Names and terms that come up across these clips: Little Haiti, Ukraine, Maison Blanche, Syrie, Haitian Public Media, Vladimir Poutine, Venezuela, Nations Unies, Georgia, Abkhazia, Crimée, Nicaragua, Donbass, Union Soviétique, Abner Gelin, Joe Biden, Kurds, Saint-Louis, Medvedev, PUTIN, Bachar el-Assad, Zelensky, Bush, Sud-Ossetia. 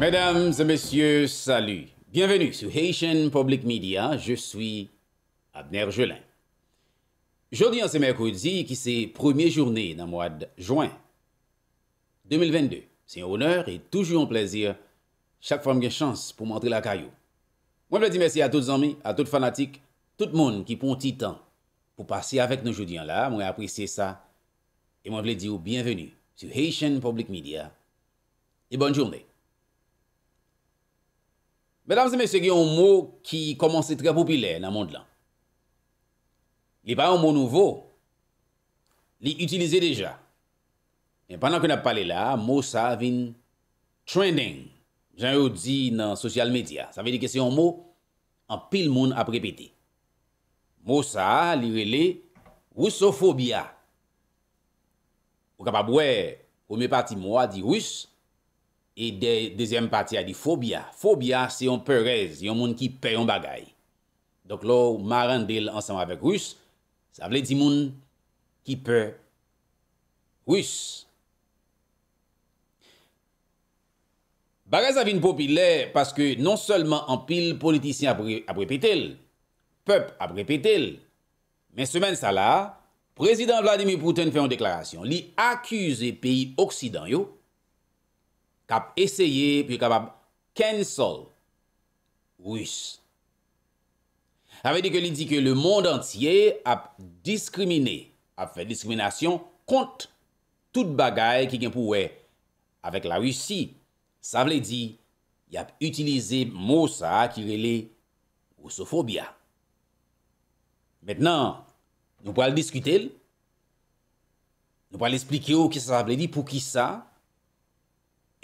Mesdames et messieurs, salut. Bienvenue sur Haitian Public Media, je suis Abner Gelin. Aujourd'hui, c'est mercredi, qui c'est première journée dans le mois de juin 2022. C'est un honneur et toujours un plaisir. Chaque femme a une chance pour montrer la caillou. Moi, je veux dire merci à tous les amis, à tous les fanatiques, tout le monde qui prend un petit temps pour passer avec nous aujourd'hui là. Moi, j'apprécie ça. Et moi, je veux dire bienvenue sur Haitian Public Media. Et bonne journée. Mesdames et messieurs, il y a un mot qui commence à être très populaire dans le monde là. Il n'est pas un mot nouveau. Il est utilisé déjà. Et pendant qu'on a parlé là, mot ça vient trending. J'ai dit dans social media. Ça veut dire que c'est un mot en pile monde à répéter. Mot ça, il relève russophobie. Vous capable ouais, premier parti moi dit russe. Et deuxième partie a dit phobia. Phobia, c'est un peureuse, c'est un monde qui paye un bagay. Donc là, Marandel ensemble avec Russe, ça veut dire monde qui peut Russe. Bagay ça vient populaire parce que non seulement en pile politicien a répété, peuple a répété, mais semaine ça là, président Vladimir Poutine fait une déclaration. Il accuse les pays occidentaux cap essayer puis capable cancel russe. Ça veut dire que il dit que le monde entier a discriminé, a fait discrimination contre toute bagaille qui vient pour avec la Russie. Ça veut dire il a utilisé mot ça qui relève russophobie. Maintenant, nous pourrons discuter. Nous pourrons expliquer ce que ça veut dire pour qui ça.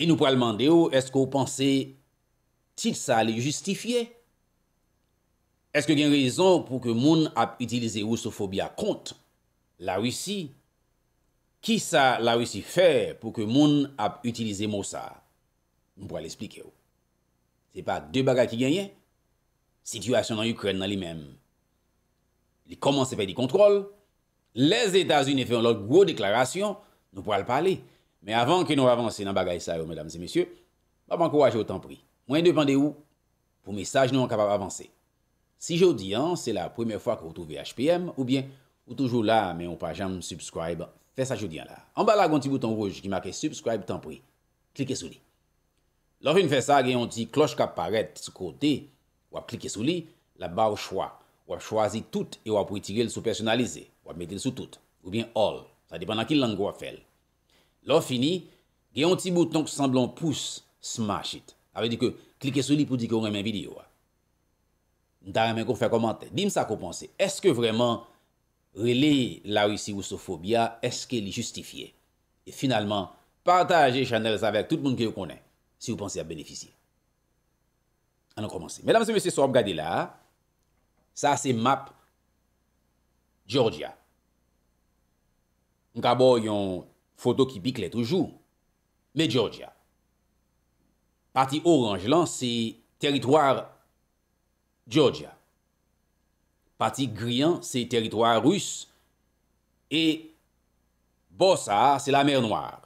Et nous pourrons demander, est-ce que vous pensez que ça est justifié? Est-ce qu'il y a une raison pour que les gens a utilisé russophobie contre la Russie? Qui ça la Russie fait pour que les gens a utilisé mot ça? Nous pourrons l'expliquer. Ce n'est pas deux bagages qui gagnent. La situation en Ukraine dans lui-même. Il commence à faire des contrôles. Les États-Unis font leur grosse déclaration. Nous pourrons parler. Mais avant que nous avancions dans bagaille ça, mesdames et messieurs, je vais encourager autant prix. Moi, dépendez où pour message nous sommes capables d'avancer. Si je dis, c'est la première fois que vous trouvez HPM, ou bien, vous toujours là, mais on pas jamais subscribe, faites ça je dis là. En bas là, il y a un petit bouton rouge qui marque subscribe, tant prix. Cliquez sur lui. Lorsqu'on fait ça, il y a un petit cloche qui apparaît sur côté, ou cliquez sur lui, la barre choix. Ou choisir tout et ou retirer le sous personnalisé, ou mettre le sous tout, ou bien all. Ça dépend de quelle langue vous faites. Là, fini, il y a un petit bouton qui semble un pouce, smash it. Ça veut dire que cliquez sur lui pour dire que vous aimez la vidéo. Vous avez un commentaire. Dites-moi ça que vous pensez. Est-ce que vraiment, relais la Russie russophobie, est-ce qu'elle est justifiée? Et finalement, partagez Chanel avec tout le monde que vous connaissez, si vous pensez à bénéficier. Alors, commencez. Mesdames et messieurs, si vous regardez là, ça c'est map Georgia. Nous avons photo qui pique toujours. Mais Georgia. Parti orange là, c'est territoire Georgia. Parti grillant, c'est territoire russe. Et Bossa, c'est la mer Noire.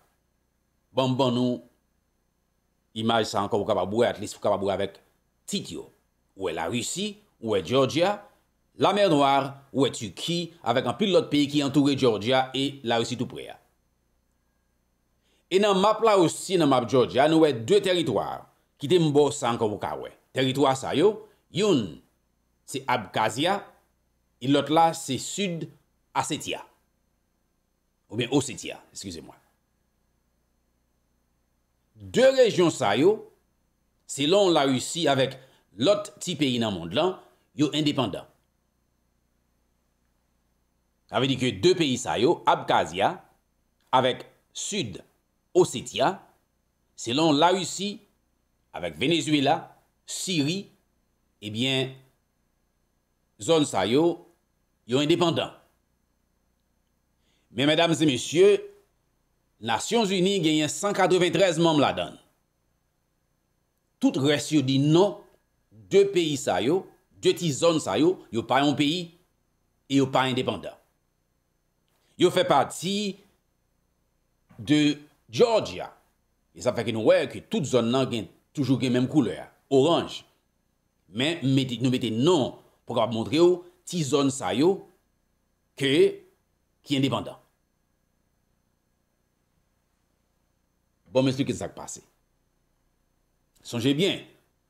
Bon, bon, nous, image ça encore pour capable avec Titio. Ou est la Russie, ou est Georgia, la mer Noire, ou est Turquie, avec un pilote pays qui entoure Georgia et la Russie tout près. Et dans map là aussi, dans map Georgia, nous avons deux territoires qui sont bossa encore pour kawe. Territoire ça yo, yon c'est Abkhazia et l'autre là c'est Sud-Ossetia. Ou bien Ossetia, excusez-moi. Deux régions ça yo, selon la Russie avec l'autre petit pays dans le monde là, yo indépendant. Ça veut dire que deux pays ça yo, Abkhazia avec Sud Ossétia, selon la Russie, avec Venezuela, Syrie, eh bien, zone ça yo, yo indépendant. Mais mesdames et messieurs, Nations Unies gagne 193 membres là-dedans. Tout reste yo dit non, deux pays ça yo, deux petites zones ça yo, yo pas un pays et yo pas indépendant. Yo fait partie de Georgia. Et ça fait que nous voyons que toute zone là a toujours les mêmes couleurs, orange. Mais nous mettons non pour montrer aux petites zones qui sont indépendantes. Bon, m'expliquez ce qui s'est passé. Songez bien,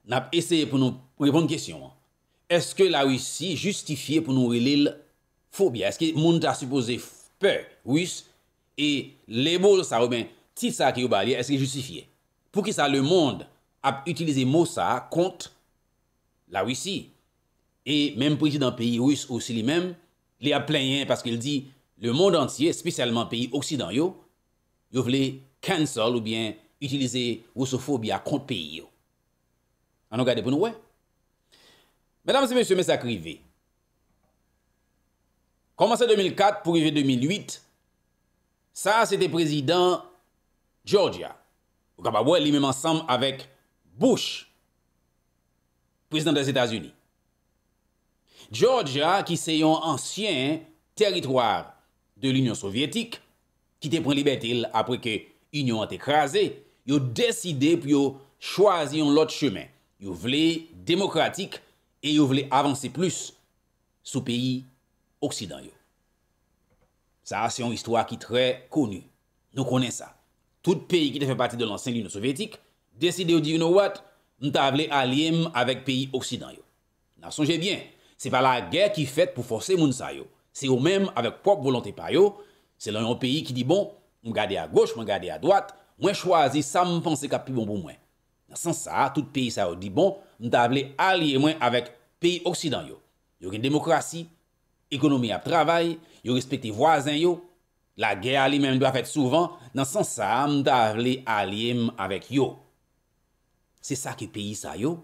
nous avons essayé pour nous répondre à la question. Est-ce que la Russie justifiée pour nous relire la phobie? Est-ce que le monde a supposé peur russe et les mots, ça remet, si ça qui est est-ce que justifié? Pour qui ça le monde a utilisé mot ça contre la Russie? Et même le président du pays russe aussi lui-même, il a plaigné parce qu'il dit le monde entier, spécialement pays occidentaux, il voulait cancel ou bien utiliser russophobie contre pays. On regarde pour nous, ouais. Mesdames et messieurs, mes sacrivés. Commencé en 2004 pour arriver 2008, ça c'était président Georgia. Vous pouvez voir lui-même ensemble avec Bush, président des États-Unis. Georgia, qui c'est un ancien territoire de l'Union Soviétique, qui était pris liberté après que l'Union a été écrasée, ils ont décidé pour choisir un autre chemin. Ils voulaient démocratique et ils voulaient avancer plus sous pays occidentaux. Ça, c'est une histoire qui est très connue. Nous connaissons ça. Tout pays qui fait partie de l'ancienne Union soviétique décide de dire, you know what, nous voulons allier avec pays occidentaux. Nous songez bien, ce n'est pas la guerre qui est faite pour forcer les gens. C'est eux-mêmes, avec propre volonté, c'est un pays qui dit, bon, je vais garder à gauche, je vais garder à droite, je vais choisir ça, je pense que c'est plus bon pour moi. Dans ce sens, tout pays ça dit, bon, nous voulons allier avec pays occidentaux. Il y a une démocratie, économie à travail, il respecte les voisins. La guerre elle-même doit faire souvent dans son sens d'aller allier avec yo. C'est ça que pays ça yo,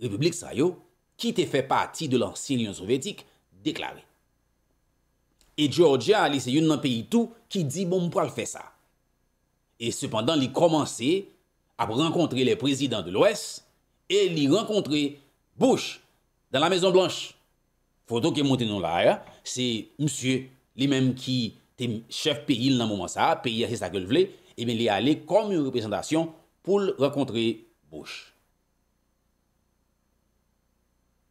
république ça yo, qui te fait partie de l'ancienne Union soviétique déclarée. Et Georgia, c'est un pays tout qui dit bon pour faire ça. Et cependant, il commençait à rencontrer les présidents de l'Ouest et il rencontrait Bush dans la Maison Blanche. Photo qui est montée dans là, c'est monsieur lui-même qui chef pays dans le moment ça, pays c'est ça que le voulait, et bien il est allé comme une représentation pour rencontrer Bush.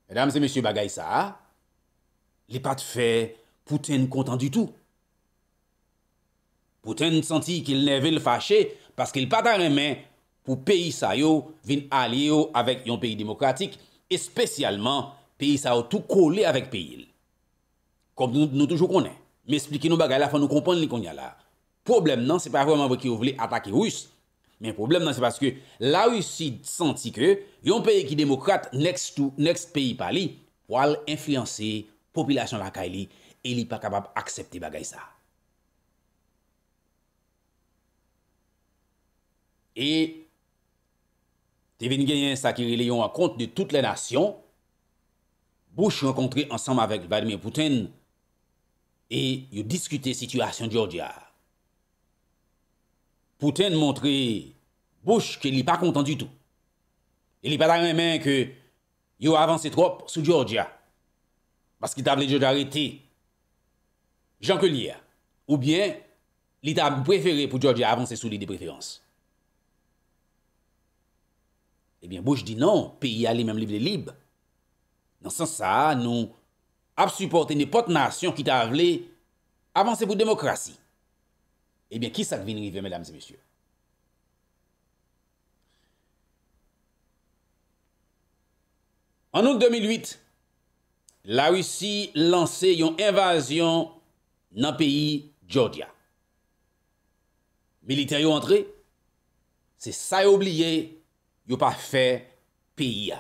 Mesdames et messieurs, bagay ça, il n'est pas de fait Poutine content du tout. Poutine sentit qu'il n'avait le fâché parce qu'il n'a pas de main pour pays ça yo vin allier avec un pays démocratique et spécialement pays ça yo tout collé avec pays. Comme nous toujours connaissons. Mais expliquez-nous bagay là, faut nous comprendre les qu'on y a là. Problème non, c'est pas vraiment parce qu'ils voulaient attaquer Russes. Mais problème non, c'est parce que la Russie sentit que un pays qui démocrate next pays par lui pour influencer population la Kaili et il pas capable accepter bagay ça. Et t'es venu gagner ça qui relève en compte de toutes les nations. Bush rencontré ensemble avec Vladimir Poutine. Et ils discutaient situation de Georgia. Poutine montrait Bush qu'il n'est pas content du tout. Il n'est pas dans la main que ils avancent trop sur Georgia. Parce qu'il t'avait déjà arrêté Jean-Claude. Ou bien, il t'a préféré pour Georgia avancer sous les des préférences. Eh bien, Bush dit non, pays allait même libre. Dans ce sens, ça, nous à supporter n'importe nation qui t'a voulu avancer pour la démocratie. Eh bien, qui ça vient arriver, mesdames et messieurs? En août 2008, la Russie lançait une invasion dans le pays Georgia. Militaires ont entré, c'est ça oublié, ils n'ont pas fait pays.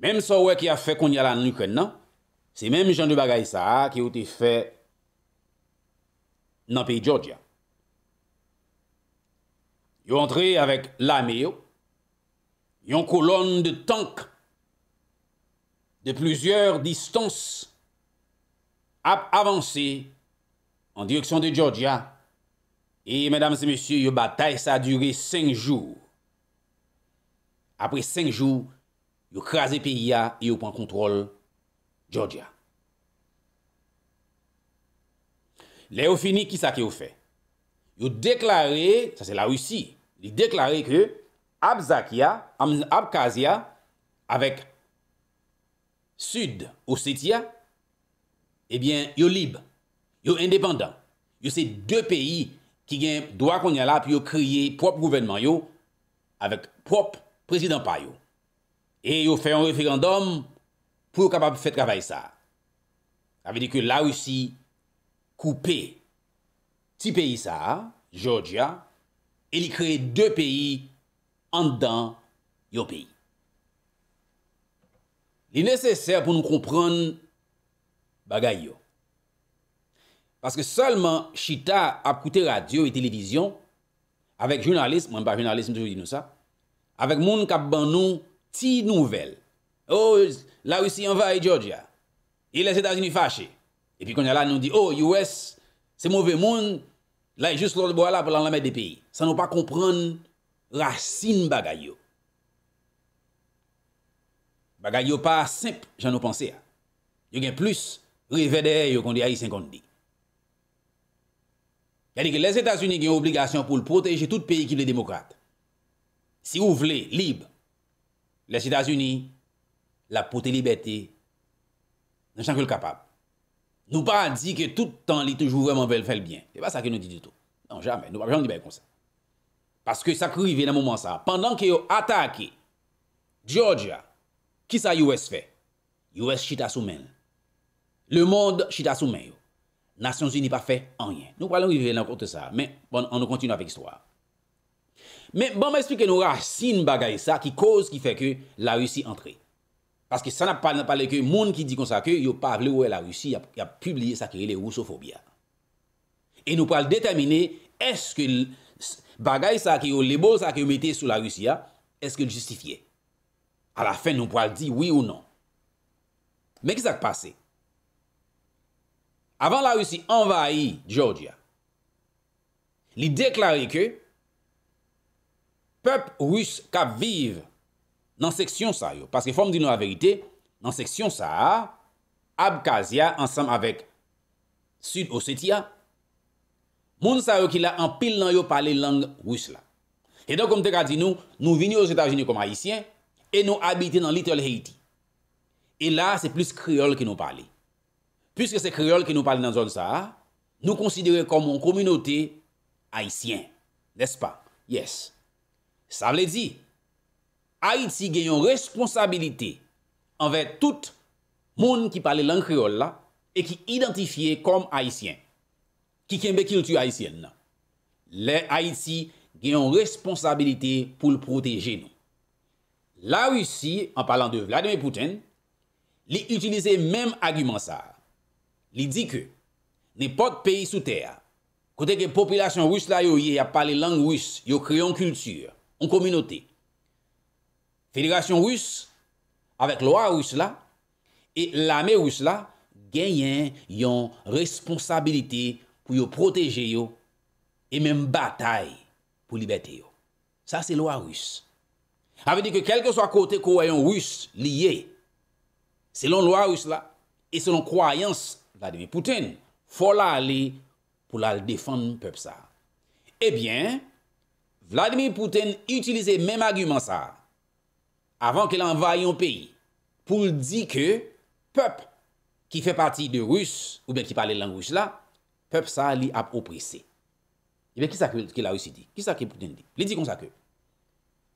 Même ça qui a fait qu'on y a là en Ukraine, c'est même genre de bagaille ça qui a été fait dans le pays de Georgia. Ils ont entré avec l'armée, ils ont une colonne de tanks de plusieurs distances à avancer en direction de Georgia. Et mesdames et messieurs, la bataille ça a duré 5 jours. Après 5 jours, ils crasent le pays et ils prennent contrôle Georgia. Les fini qui ça qu'ils ont fait? Ils ont déclaré, ça c'est la Russie, ils ont déclaré que Abkhazia avec Sud-Ossetia, eh bien, ils sont libres, ils sont indépendants. Ils sont deux pays qui ont le droit qu'on y a là, puis ils créent leur propre gouvernement, yo, avec leur propre président. Et ils fait un référendum pour capable faire travail ça. Ça veut dire que la Russie coupé petit pays ça, Georgia, et il crée deux pays en dedans yon pays. Il est nécessaire pour nous comprendre bagay yo. Parce que seulement chita a coûté radio et télévision avec journalistes, moi pas journaliste toujours dit nous ça, avec moun k'ap ban nou ti nouvelle. Oh, la Russie envahit Georgia. Et les États-Unis fâchés. Et puis quand on a là nous dit oh US c'est mauvais monde, là juste l'autre bois là pour l'enlever des pays. Ça nous pas comprendre racine bagay yo. Bagay yo pas simple, j'en ai pensé. Yo gen plus rivé derrière yo qu'on dit haïtien qu'on dit. C'est-à-dire que les États-Unis ont une obligation pour protéger tout pays qui est démocrate. Si vous voulez libre, les États-Unis la porte liberté dans chaque le capable. Nous pas dit que tout le temps il toujours vraiment veut faire le bien. C'est pas ça que nous dit du tout. Non jamais, nous pas jamais dit comme ça. Parce que ça arrive dans un moment ça, pendant que yo attaqué Georgia, qui ça US fait? US chita sous main. Le monde chita sous main. Nations Unies pas fait rien. Nous pas arriver dans compte ça, mais bon, on continue avec l'histoire. Mais bon m'expliquer nous racine bagaille ça qui cause qui fait que la Russie entre. Parce que ça n'a pas parlé que monde qui dit comme ça que yo pas vle ouais la Russie a publié ça qui est russophobie. Et nous pas déterminer est-ce que bagaille ça qui yo les beaux ça qui mettez sous la Russie est-ce que justifié. À la fin nous pourra dire oui ou non. Mais qu'est-ce qui s'est passé? Avant la Russie envahit Georgia. Il déclarait que peuple russe qui vivent dans section ça yo, parce que faut me dire la vérité, dans section ça Abkhazia ensemble avec Sud-Ossetia moun sa yo qui la en pile nan yo parler langue russe là. Et donc comme te ka dit nous venons aux États-Unis comme haïtiens et nous habitons dans Little Haiti. Et là c'est plus créole qui nous parle. Puisque c'est créole qui nous parle dans zone ça, nous considérons comme une communauté haïtienne. N'est-ce pas? Yes. Ça veut dire Haïti a une responsabilité envers tout le monde qui parle langue créole là et qui identifié comme haïtien. Qui kembe culture haïtienne. Les Haïti a une responsabilité pour le protéger nous. La Russie, en parlant de Vladimir Poutine, il utilise le même argument ça. Il dit que n'importe pays sous terre, côté que la population russe là y a parlé langue russe, y a créé une culture, une communauté. Fédération russe, avec loi russe là, et l'armée russe là, gagnent une responsabilité pour yo protéger yo, et même bataille pour liberté yo. Ça c'est loi russe. Ça veut dire que quel que soit côté croyant russe lié, selon loi russe là, et selon croyance Vladimir Poutine, faut la aller pour la défendre peuple ça. Eh bien, Vladimir Poutine utilisait même argument ça. Avant qu'elle envahisse un pays, pour dire que peuple qui fait partie de Russe, ou bien qui parle langue russe là, peuple ça li a oppressé. Et bien, qui ça que la Russie dit? Qui ça que Poutine dit? Il dit comme ça que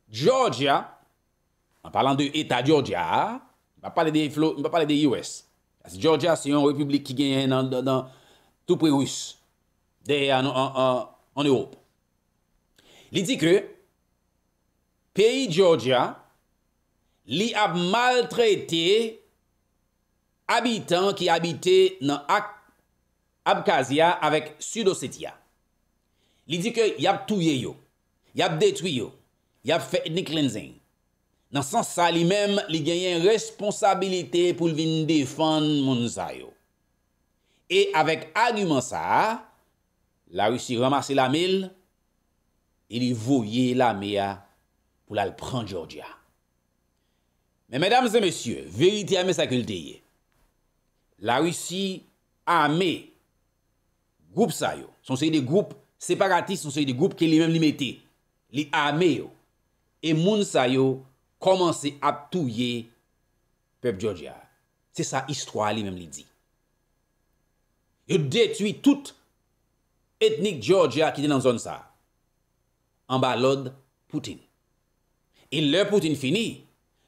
Georgia, en parlant de l'État Georgia, on va parler des flots, on va parler des US. Parce que Georgia, c'est une république qui gagne dans tout près russe, en Europe. Il dit que pays Georgia, li a maltraité habitants qui habitaient dans Abkhazia avec Sud-Ossetia. Il dit que y a tué yo, y a détruit yo, y a fait ethnic cleansing. Dans ce sens ça lui-même, il gagne une responsabilité pour venir défendre moun sa yo. Et avec argument ça, la Russie ramasse la mille et lui voyait la mer pour la prendre Georgia. Mais mesdames et messieurs, vérité à sécurité. La Russie armée groupe ça yo, sont des groupes séparatistes, sont des groupes qui les mêmes les mettaient, les armés et moun sa yo commencer à touyer peuple Georgia. C'est ça histoire lui même li dit. Yo détruit toute ethnique Georgia qui est dans zone ça. En bas l'ordre Poutine. Et le Poutine fini,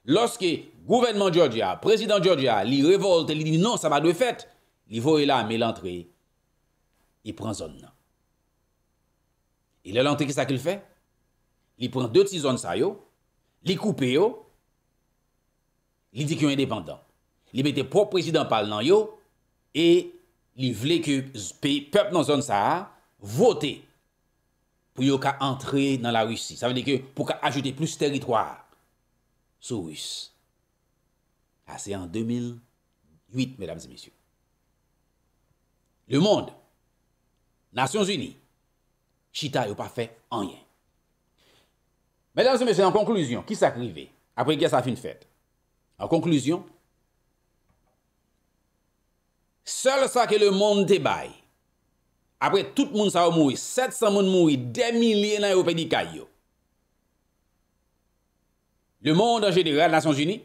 lorsque gouvernement Georgia, président Georgia, li révolte, li dit non, ça va de fait, li voye là mais l'entrée il prend zone. Et l'entrée qu'est-ce qu'il fait? Il prend deux petites zones ça yo, li coupe yo, li dit qu'ils indépendants. Li mette propre président parlant yo et li vle que peuple dans zone ça voter pour yo ka entrer dans la Russie. Ça veut dire que pour ka ajouter plus territoire sous russe. Ah, c'est en 2008 mesdames et messieurs. Le monde, Nations Unies, Chita yo pas fait rien. Mesdames et messieurs, en conclusion, qui s'arrive après que ça fin fête? En conclusion, seul ça que le monde te baille. Après tout le monde ça mourir, 700 monde mourir, des milliers dans le pays d'Ikaïo. Le monde en général, Nations Unies,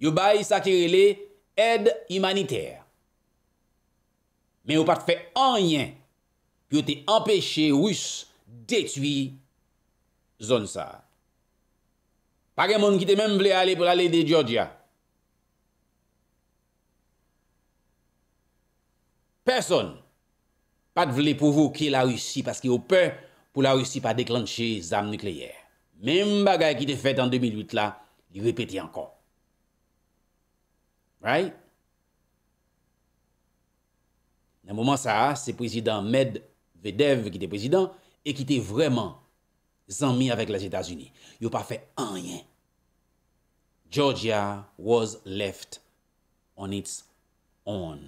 yo baille ça qui relève aide humanitaire. Mais yo pas fait rien. Yo te empêché russe détruire zone ça. Pas de monde qui te même voulait aller pour aller de Georgia. Personne pas de vouloir provoquer la Russie parce qu'il y a peur pour la Russie pas déclencher des armes nucléaires. Même bagaille qui était fait en 2008 là, il répétait encore. Right? Dans le moment ça, c'est président Medvedev qui était président et qui était vraiment ami avec les États-Unis. Il n'a pas fait rien. Georgia was left on its own.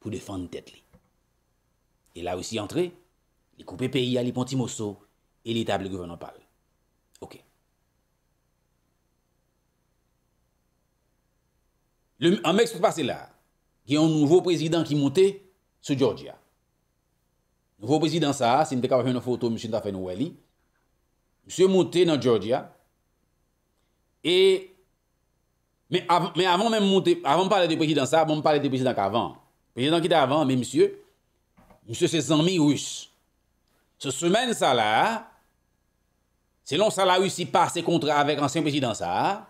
Pour défendre tête li. Et là aussi entré, il coupe pays à l'Ipontimoso et l'étable gouvernement parle. OK. En Mexique passé là, il y a un nouveau président qui montait sur Georgia. Nouveau président ça, si me capable faire une photo monsieur t'a fait nous li. Monsieur monté dans Georgia et mais avant même monter, avant de parler de président ça, on parler de président qu'avant. Président qui était avant, mais monsieur c'est zami russe. Ce semaine ça là, selon ça la Russie passe ses contrats avec ancien président ça,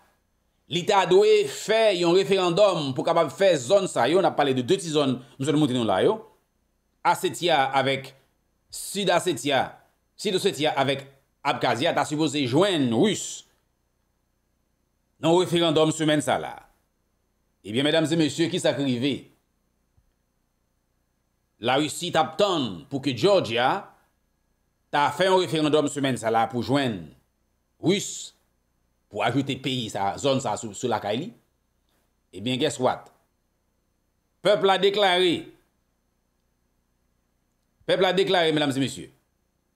l'État doit faire un référendum pour capable faire zone ça. On a parlé de deux petites zones, monsieur nous montons là yo. Ossetia avec Sud-Ossetia, Sud-Ossetia avec Abkhazia, t'as supposé joindre russe. Non référendum semaine ça là. Eh bien mesdames et messieurs, qui s'arrive? La Russie t'attend pour que Georgia t'a fait un référendum semaine ça là pour joindre Russe pour ajouter pays sa zone ça sous la Kaili. Eh bien guess what? Peuple a déclaré mesdames et messieurs.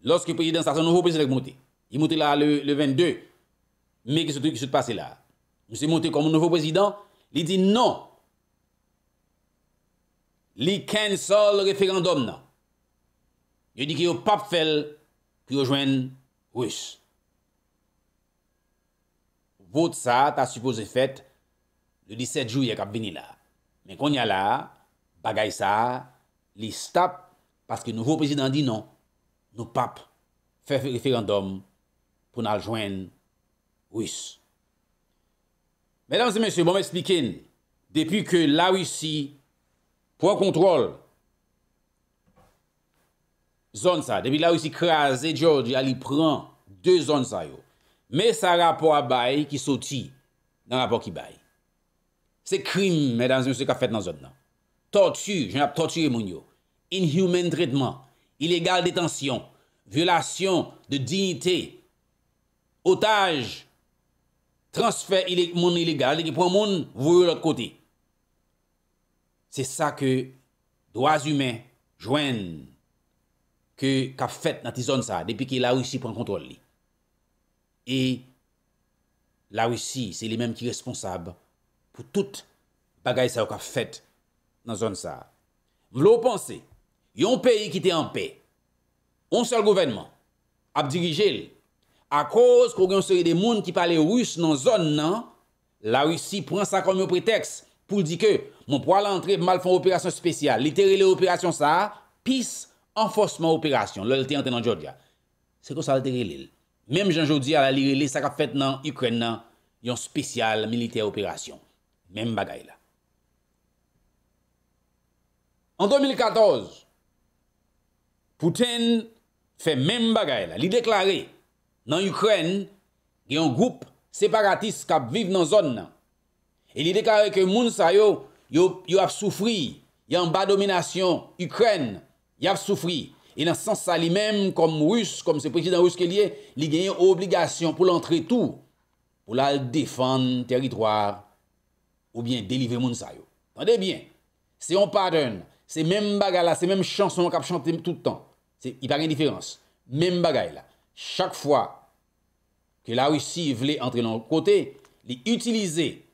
Lorsque le président ça son nouveau président monté. Il monté là le 22 mais qu'est-ce qui se passe là? Monsieur monté comme nouveau président, il dit non. Li cancel référendum nan. Yo dit que yo pap fel pour yo joindre russe. Vote ça ta supposé fait le 17 juillet k'ap vini là. Mais qu'on y a là bagay ça li stop parce que nouveau président dit non. Nous pap fait référendum pour nous joindre russe. Mesdames et messieurs, bon m'expliquer depuis que la Russie pour contrôle. Zone ça. Depuis là aussi crasé Georgia, il prend deux zones ça yo. Mais ça rapport à bail qui sorti dans rapport qui bail. C'est crime mesdames et messieurs qui a fait dans zone là. Torture, j'en a torturé moun yo. Inhuman traitement, illégal détention, violation de dignité, otage, transfert illégal qui prend moun voyer l'autre côté. C'est ça que droits humains joignent que qu'a fait dans cette zone ça depuis que la Russie prend contrôle li. Et la Russie c'est les mêmes qui responsables pour toute bagaille ça qu'a fait dans zone ça. Vous pensez, il y a un pays qui était en paix. Un seul gouvernement a dirigé, à cause qu'on a une série de monde qui parlent russe dans la zone, non? La Russie prend ça comme un prétexte pour dire que mon pour aller entrer mal font opération spéciale, littérer les opérations ça, peace renforcement opération, là était entré dans Georgia. C'est comme ça littérer. Même Jean-Jodi à la littérer ça qu'a fait dans Ukraine, nan, yon spécial militaire opération. Même bagaille là. En 2014, Poutine fait même bagaille là, il déclaré dans Ukraine, il y a un groupe séparatiste qui vivent dans la zone. Il déclare que moun sa yo a souffri, y a en bas domination Ukraine, y a souffri. Et dans ce sens ça lui-même comme russe, comme ce président russe qu'il est, il gagne obligation pour l'entrer tout pour la défendre territoire ou bien délivrer moun sa yo. Attendez bien. C'est on pardonne, c'est même bagaille là, c'est même chanson qu'on chante tout le temps. C'est il pas une différence. Même bagaille là. Chaque fois que la Russie voulait entrer dans le côté, les utiliser,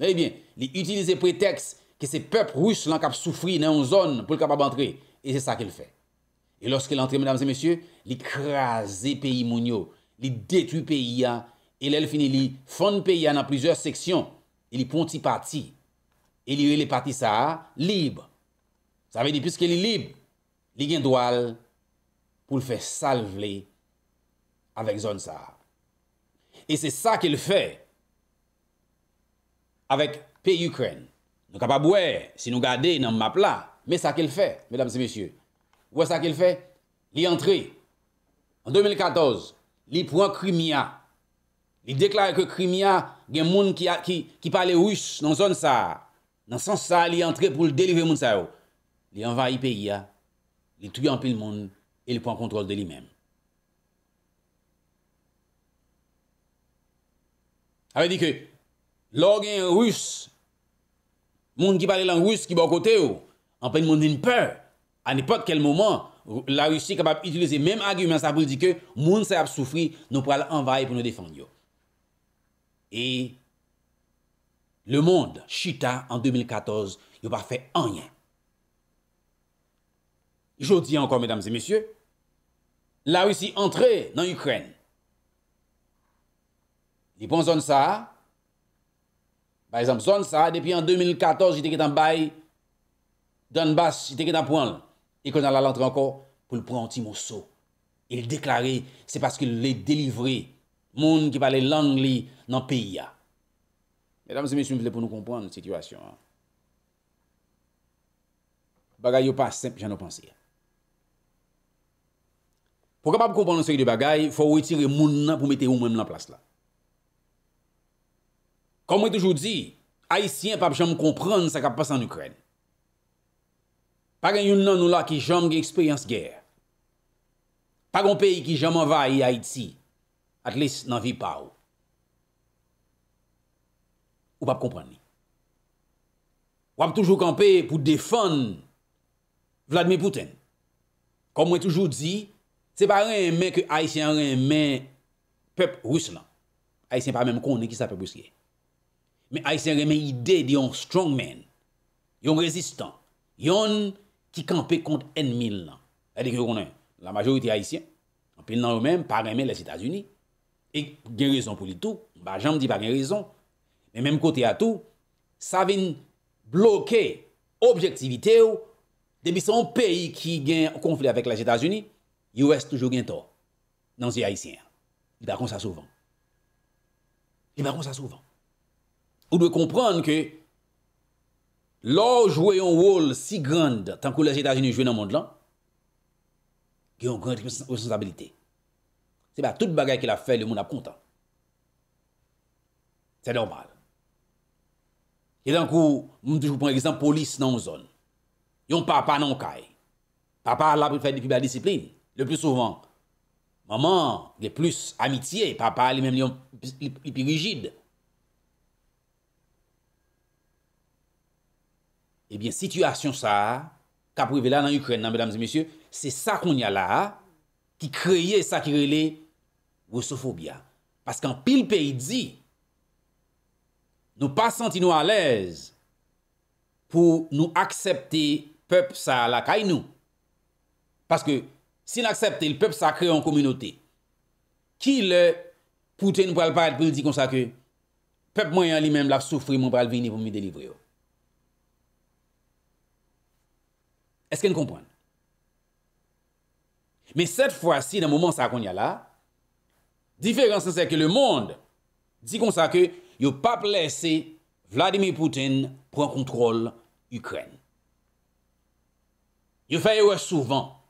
eh bien, les utiliser prétexte que c'est peuple russe qui a souffert dans une zone pour le capable d'entrer. Et c'est ça qu'il fait. Et lorsqu'il entre, mesdames et messieurs, il crase les pays mondiaux, il détruit les pays, et là, il finit, il fonde le pays dans plusieurs sections, il prend des partis, et il les partis ça libre. Ça veut dire, puisqu'il est libre, il a le droit pour le faire salver avec zone ça. Et c'est ça qu'il fait avec pays Ukraine. Nous sommes capables de voir, si nous regardons dans le map là, mais ça qu'il fait, mesdames et messieurs. Où est ça qu'il fait? Il est entré. En 2014, il prend Crimée. Il déclare que Crimée, il y a des gens qui parlent russe dans la zone ça. Dans ce sens ça, il est entré pour le délivrer les gens. Il envahit le pays, il tue un peu le monde et il prend contrôle de lui-même. Ça veut dire que l'organe russe, les gens qui parlent langue russe qui sont à côté, en plein monde une peur. À n'importe quel moment, la Russie est capable d'utiliser le même argument pour dire que les gens qui ont souffert, nous pourrons envahir pour nous défendre. Et le monde, Chita, en 2014, il n'a pas fait rien. Je dis encore, mesdames et messieurs, la Russie est entrée dans l'Ukraine. Il prend zone ça. Par exemple, zone ça, depuis en 2014, j'étais en bail. Donbass, j'étais en point. Et quand on a l'entrée encore, pour le prendre un petit morceau. Il déclarait, c'est parce qu'il les délivré. Monde qui parlait l'anglais dans le pays. Mesdames et messieurs, pour nous comprendre la situation. Bagaille pas simple, j'en ai pensé. Pour capable comprendre une série de bagaille, il faut retirer monde pour mettre vous-même dans la place là. Comme je toujours dit, Haïtiens ne peuvent jamais comprendre ce qui passe en Ukraine. Pas un nous là qui jamais expérience guerre. Pas un pays qui jamais envahi Haïti. At least dans vie pas. Ou pas comprendre. Ou pas toujours camper pour défendre Vladimir Poutine. Comme je toujours dit, c'est pas rien mais que Haïtien rien mais peuple russe là. Haïtien pas même connaît qui ça peut brusquer. Mais Haïtien remet idée d'un strong man, d'un résistant, d'un qui campe contre ennemi. C'est-à-dire que la majorité haïtienne, en pile dans eux-mêmes, pas remet les États-Unis. Et il y a raison pour le tout. Je ne dis pas qu'il y a raison. Mais même côté à tout, ça vient bloquer l'objectivité. Depuis son pays qui a un conflit avec les États-Unis, il reste toujours un tort dans les Haïtiens. Il va comme ça souvent. Il va comme ça souvent. Vous devez comprendre que l'on joue un rôle si grand tant que les États-Unis jouent dans le monde là, ils ont une grande responsabilité. C'est pas toute bagarre qu'il a fait, le monde a content. C'est normal. Et donc, je vous prends l'exemple police dans une zone. Ils ont papa dans le caille. Papa là pour faire depuis la discipline. Le plus souvent, maman, il y a plus amitié. Papa lui-même, il est plus rigide. Eh bien, situation ça, qu'a privé là dans l'Ukraine, mesdames et messieurs, c'est ça qu'on y a là, qui crée ça qui relève russophobie. Parce qu'en pile pays dit, nous pas senti nous à l'aise pour nous accepter peuple ça la caille nous. Parce que si nous acceptons le peuple ça crée une communauté qui le Poutine pour le dire comme ça que peuple moyen lui-même l'a souffrir mon pral venir pour me délivrer. Est-ce que vous comprenez? Mais cette fois-ci, dans le moment ça qu'on y a là, différence c'est que le monde dit comme ça que yo pas laisser Vladimir Poutine prendre contrôle Ukraine. Yo fait souvent.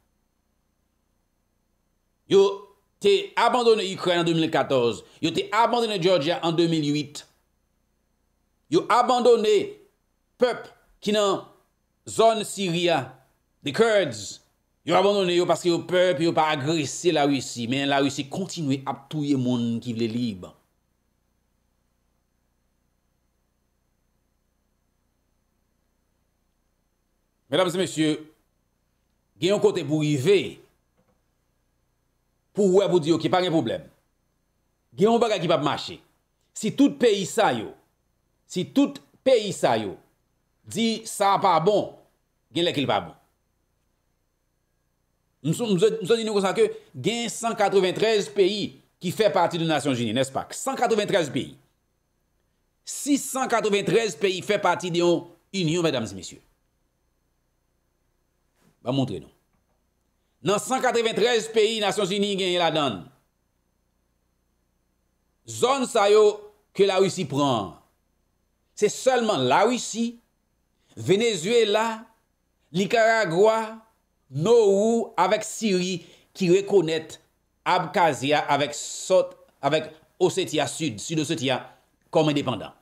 Yo t'es abandonné Ukraine en 2014, yo t'es abandonné Georgia en 2008. Yo abandonné peuple qui dans zone Syrie, les Kurds. Yo abandonné yo parce que yo peuple yo pas agressé la Russie, mais la Russie continue à tuer monde qui veut libre. Mesdames et messieurs, il y a un côté pour arriver pour vous dire qu'il n'y a pas de problème. Il y a un bagage qui va marcher. Si tout pays ça yo, si tout pays ça yo dit ça pas bon, il y a pas bon. Nous sommes dit nous ça que gain 193 pays qui fait partie des Nations Unies, n'est-ce pas? 193 pays. 693 pays fait partie de l'Union, mesdames et messieurs. Va montrer nous. Dans 193 pays Nations Unies gagne la donne. Zone ça yo que la Russie prend. C'est seulement la Russie, Venezuela, Nicaragua, Norou avec Syrie qui reconnaît Abkhazia avec Ossetia Sud, Sud-Ossetia comme indépendant.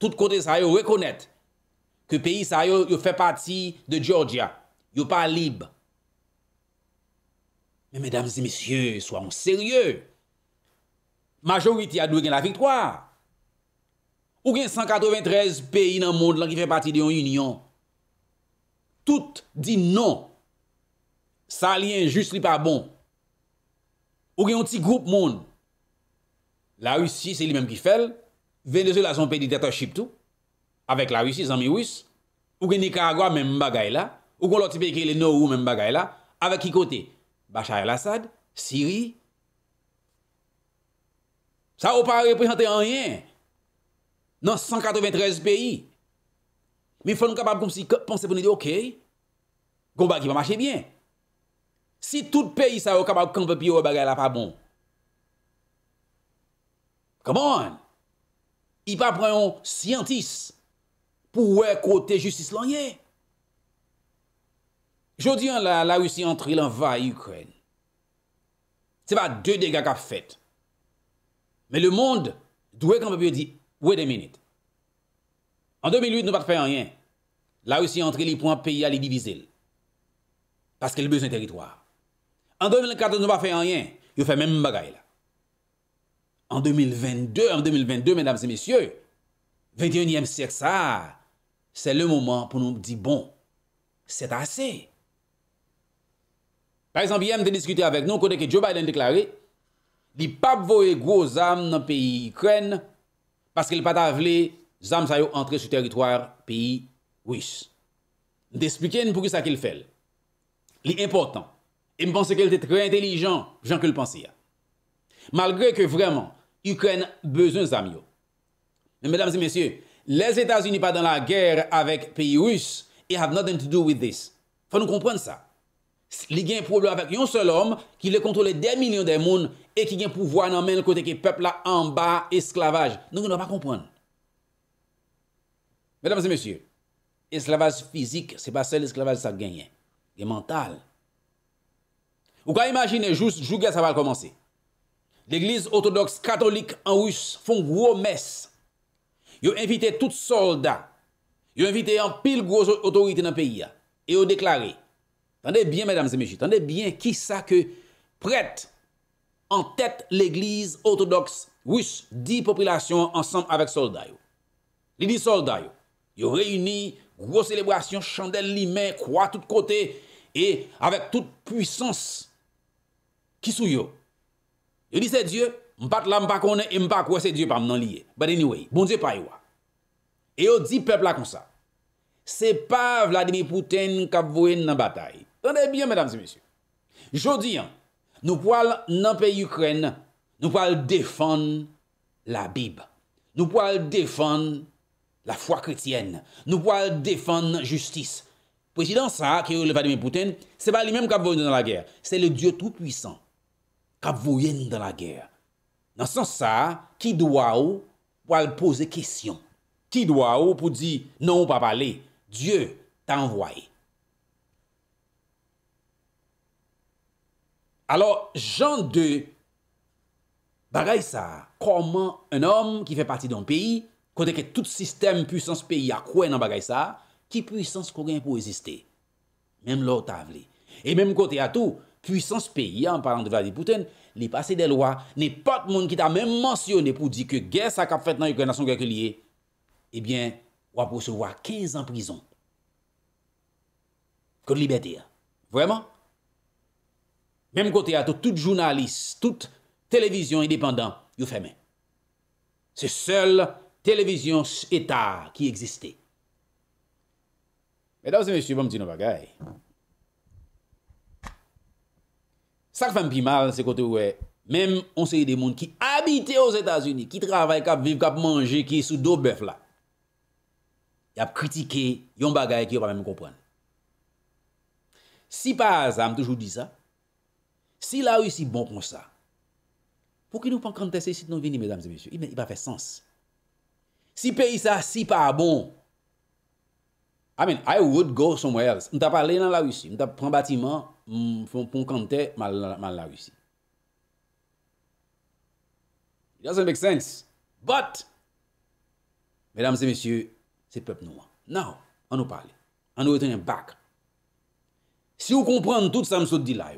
Tout côté ça yo reconnaît que pays ça yo fait partie de Georgia. Yo pas libre. Mais mesdames et messieurs, soyons sérieux. Majorité a dû gagner la victoire. Ou bien 193 pays dans le monde qui fait partie de l'Union. Tout dit non. Ça lien juste li pas bon. Ou bien un petit groupe monde. La Russie, c'est lui-même qui fait. Venezuela, son pays dictatorship tout. Avec la Russie, les amis russes. Ou bien Nicaragua, même bagay là. Ou qu'on l'autre pays qui est le nord ou même bagay là. Avec qui côté? Bachar el-Assad, Syrie. Ça n'a pas représenté rien. Dans 193 pays. Mais il faut nous capables comme si penser pour nous dire, ok, combat qui va marcher bien. Si tout pays ça est capable de camper ou bagay là pas bon. Come on. Il pas prendre un scientiste pour côté justice l'année. Jodi an la, la Russie entre l'envahit Ukraine. Ce n'est pas deux dégâts qu'a fait. Mais le monde doit quand même dire, wait a minute. En 2008, nous ne faisons rien. La Russie entre les points pays à les diviser. Parce qu'elle a besoin de territoire. En 2014, nous ne faisons rien. Ils font même bagaille. En 2022, mesdames et messieurs, 21e siècle, ça, c'est le moment pour nous dire, bon, c'est assez. Par exemple, hier, je discuté avec nous, que Joe Biden déclaré, il n'y a pas de gros armes dans le pays Ukraine parce qu'il n'y a pas de armes qui entrent sur le territoire du pays russe. Je vais expliquer pour ça qu'il fait. Il est important. Et je pense qu'il était très intelligent, j'en que le pensais. Malgré que vraiment, l'Ukraine a besoin d'armes. Mais mesdames et messieurs, les États-Unis ne sont pas dans la guerre avec le pays russe et n'ont rien à voir avec ça. Il faut nous comprendre ça. Il y a un problème avec un seul homme qui le contrôle des millions de monde et qui a un pouvoir dans le côté que le peuple là en bas, esclavage. Nous ne pouvons pas comprendre. Mesdames et messieurs, esclavage physique, ce n'est pas seul esclavage ça gagne. C'est mental. Vous pouvez imaginer juste, ça va commencer. L'église orthodoxe catholique en russe font gros messe. Ils ont invité tout soldat. Ils ont invité en pile grosse autorité dans le pays. Et ils ont déclaré. Tendez bien, mesdames et messieurs, tendez bien qui ça que prête en tête l'église orthodoxe russe, 10 populations ensemble avec soldats. Les 10 soldats, ils réunis, grosse célébration, chandelle limée, croix de tous côtés, et avec toute puissance qui sont yo. Ils disent c'est Dieu, m'pat la m'pa connaît, et m'pa quoi c'est Dieu pas m'en lié. But anyway, bon Dieu pas yo. Et yo dit peuple là comme ça. C'est pas Vladimir Poutine qui a voué dans la bataille. Tenez bien, mesdames et messieurs. Jodi, nous pouvons dans le pays Ukraine Nous pouvons défendre la Bible. Nous pouvons défendre la foi chrétienne. Nous pouvons défendre la justice. Le président ça, qui est le Vladimir Poutine, ce n'est pas lui-même qui a voulu dans la guerre. C'est le Dieu Tout-Puissant qui a voulu dans la guerre. Dans ce sens, ça, qui doit ou pour poser question? Qui doit ou pour dire non, pas parler? Dieu t'a envoyé. Alors, Jean 2, bagaille ça, comment un homme qui fait partie d'un pays, côté que tout système puissance pays a quoi dans bagaille ça, qui puissance qu'on gagne pour exister? Même l'autre avlé. Et même côté à tout, puissance pays, en parlant de Vladimir Poutine, les passés des lois, n'importe monde qui t'a même mentionné pour dire que guerre ça qu'a fait dans Ukraine, nation guerre liée, eh bien, on va recevoir 15 ans de prison. Que de liberté. Vraiment? Même côté à tout journaliste, toute télévision indépendante, vous fermez. C'est seule télévision État qui existait. Mesdames et messieurs, bon petit nos bagailles. Ça qui fait un peu mal, c'est côté où même on sait des gens qui habitent aux États-Unis, qui travaillent, qui vivent, qui mangent, qui sont sous deux bœufs là. Ils ont critiqué, ils ont bagaille qui ne pas même comprendre. Si par hasard, je toujours dit ça, si la Russie est bon comme ça, pour qui nous pas contester ici nous venir, mesdames et messieurs, il ne va pas faire sens. Si pays ça, si pas bon, I mean, I would go somewhere else. On t'a parlé dans la Russie, on t'a pris un bâtiment, pour contenter mal la Russie. It doesn't make sense. But, mesdames et messieurs, c'est peuple noir. Now, on nous parle. On nous retourne back. Si vous comprenez tout ça, je dis là,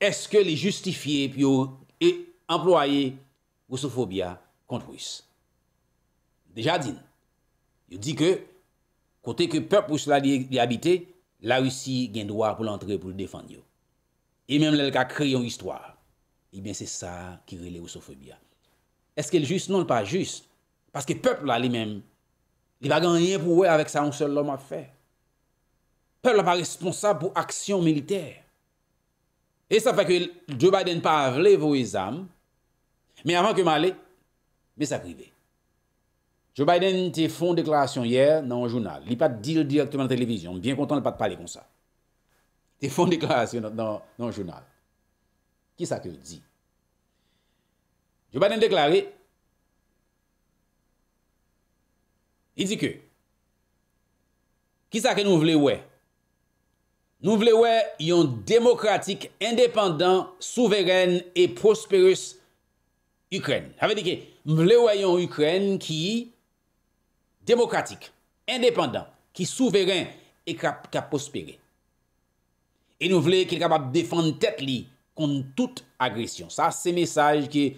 est-ce que les justifiés puis et employés russophobie contre Russe? Déjà dit. Il dit que côté que peuple russe là y habité, la Russie gagne droit pour l'entrer pour le défendre. Et même là qui a créé une histoire. Eh bien c'est ça qui relève russophobie. Est-ce qu'elle juste non pas juste parce que peuple là lui-même il va gagner pour ouais avec ça un seul homme à faire. Peuple pas responsable pour action militaire. Et ça fait que Joe Biden pas voulu vos examens. Mais avant que m'aller, mais ça privé. Joe Biden te font déclaration hier dans un journal. Il pas dit directement à la télévision. Bien content de pas parler comme ça. Te font déclaration dans un journal. Qui ça que dit? Joe Biden déclaré. Il dit que qui ça que nous voulons ouais? Nous voulons un démocratique, indépendant, souveraine et prospérus Ukraine. Ça veut dire que nous voulons une Ukraine qui est démocratique, indépendant, qui est souverain et qui a prospéré. Et nous voulons qu'il soit capable de défendre tête contre toute agression. Ça, c'est le message que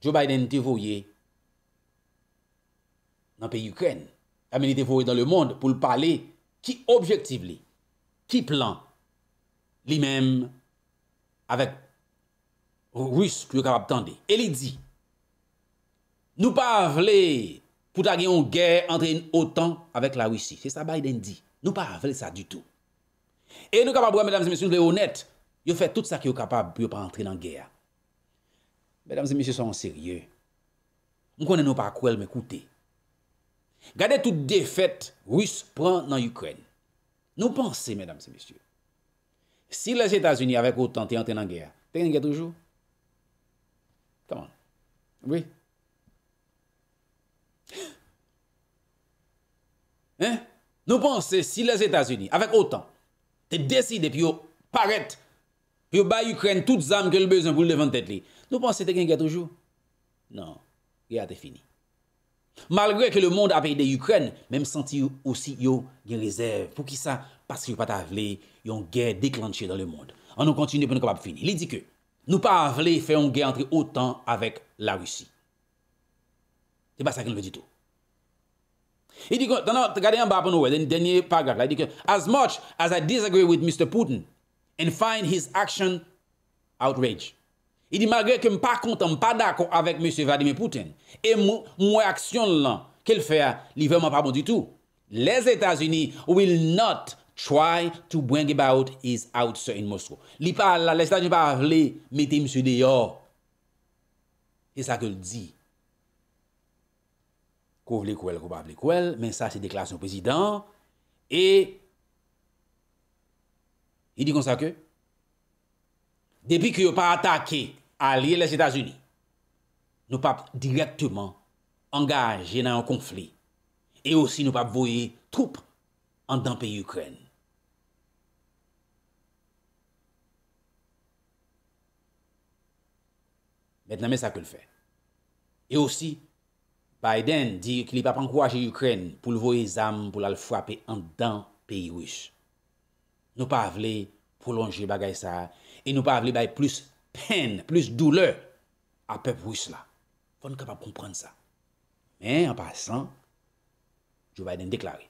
Joe Biden a envoyé dans le pays Ukraine. Il a envoyé dans le monde pour parler qui objectif li. Qui plan lui-même avec Russe qui est capable d'entendre. Et il dit, nous ne parlons pour avoir une guerre entre autant avec la Russie. C'est ça Biden dit. Nous ne parlons ça du tout. Et nous sommes capables, mesdames et messieurs, nous sommes honnêtes, nous faisons tout ça qui est capable pour ne pas entrer dans la guerre. Mesdames et messieurs, soyons sérieux. Nous ne connaissons pas quoi, mais écoutez. Regardez toute défaite russe prend dans l'Ukraine. Nous pensons, mesdames et messieurs, si les États-Unis avec autant t'es entré dans la guerre, t'es en guerre toujours? Comment? Oui. Hein? Nous pensons, si les États-Unis avec autant t'es décidé puis paraître, puis bat Ukraine toutes les armes que le besoin pour le devant tête li, nous pensons t'es en guerre toujours? Non, guerre t'es fini. Malgré que le monde a payé de l'Ukraine, même senti aussi yo des réserves. Pour qui ça? Parce que yo pas t'avle, yon guerre déclenchée dans le monde. On nous continue pour nous capable finir. Il dit que nous pas avle faire une guerre entre autant avec la Russie. C'est pas ça qu'il veut du tout. Il dit que, regardez en bas pour nous, le dernier paragraphe, il dit que, as much as I disagree with Mr. Putin and find his action outrage. Il dit, malgré que je ne suis pas content, je ne suis pas d'accord avec M. Vladimir Poutine, et mon action là, qu'elle fait, n'est vraiment pas bon du tout. Les États-Unis will not try to bring about his outside in Moscow. Les États-Unis ne vont pas mettre M. dehors Et ça que le dit. Qu'on veut qu'on ne veut pas, mais ça c'est déclaration du président. Et il dit comme ça que depuis que vous n'avez pas attaqué alliés les États-Unis, nous ne pouvons pas directement engager dans un conflit. Et aussi nous ne pouvons pas envoyer des troupes dans le pays Ukraine. Maintenant, c'est ça que le fait. Et aussi, Biden dit qu'il ne va pas encourager l'Ukraine pour le voyer des armes pour le frapper dans le pays russe. Nous ne pouvons pas prolonger bagay ça. Et nous ne pouvons pas plus peine, plus douleur à peuple russe là. Il faut nous capable de comprendre ça. Mais en passant, Joe Biden déclaré.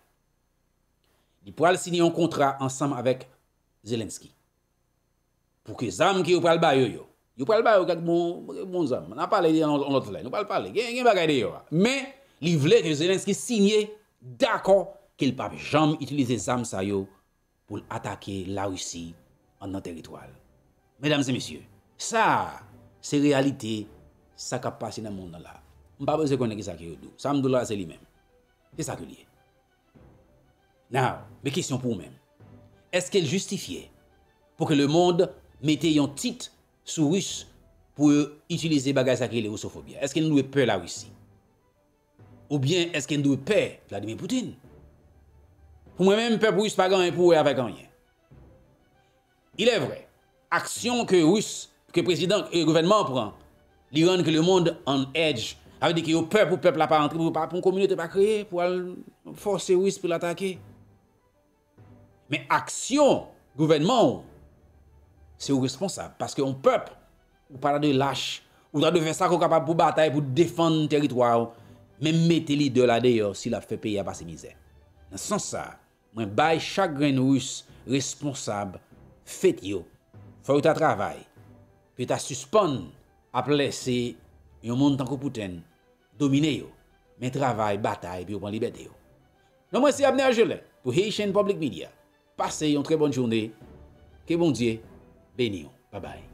Il pourra signer un contrat ensemble avec Zelensky. Pour que les armes qui ont pris le bail, vous parlez pas avec mon zam. On n'a pas parlé dans l'autre là. Nous pas parlé. Il y a bagay de là. Mais il voulait que Zelensky signe d'accord qu'il pas jamais utiliser zam ça yo pour attaquer la Russie en notre territoire. Mesdames et messieurs, ça c'est réalité, ça qui passe dans le monde là. On pas besoin connaître ça qui est doux. Ça me doula c'est lui-même. C'est ça que lié. Now, mes questions pour vous-même. Est-ce qu'elle justifiait pour que le monde mettait un titre sous russe pour utiliser bagage sacré les russophobie? Est-ce qu'elle nous peur la Russie? Ou bien est-ce qu'elle nous peur Vladimir Poutine? Pour moi-même, peuple russe pas grand pour avec rien. Il est vrai, action que russe, que président et gouvernement prend, il rend que le monde en edge, avec dire que le peuple ou peuple n'a pas entré pour une communauté pas créée pour forcer russe pour l'attaquer. Mais action gouvernement c'est responsable. Parce qu'un peuple, ou pas de lâche, ou de faire ça qu'on est capable pour bataille, pour défendre le territoire, même mettez-les de là d'ailleurs, s'il a fait payer à passer misère. Dans ce sens-là, moi, baille chaque grain russe responsable, faites-le. Faut que tu travailles. Puis tu suspends à placer un monde tant que Poutine, dominer, mais travail, bataille, puis on prend liberté. Non, moi, c'est Abner Gelin pour Haitian Public Media. Passez une très bonne journée. Que bon Dieu. Benio, bye bye.